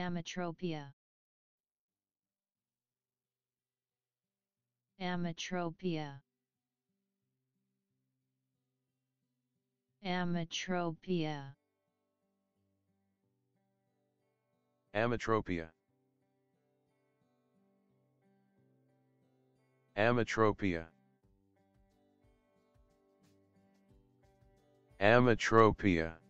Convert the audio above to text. Ametropia. Ametropia. Ametropia. Ametropia. Ametropia. Ametropia.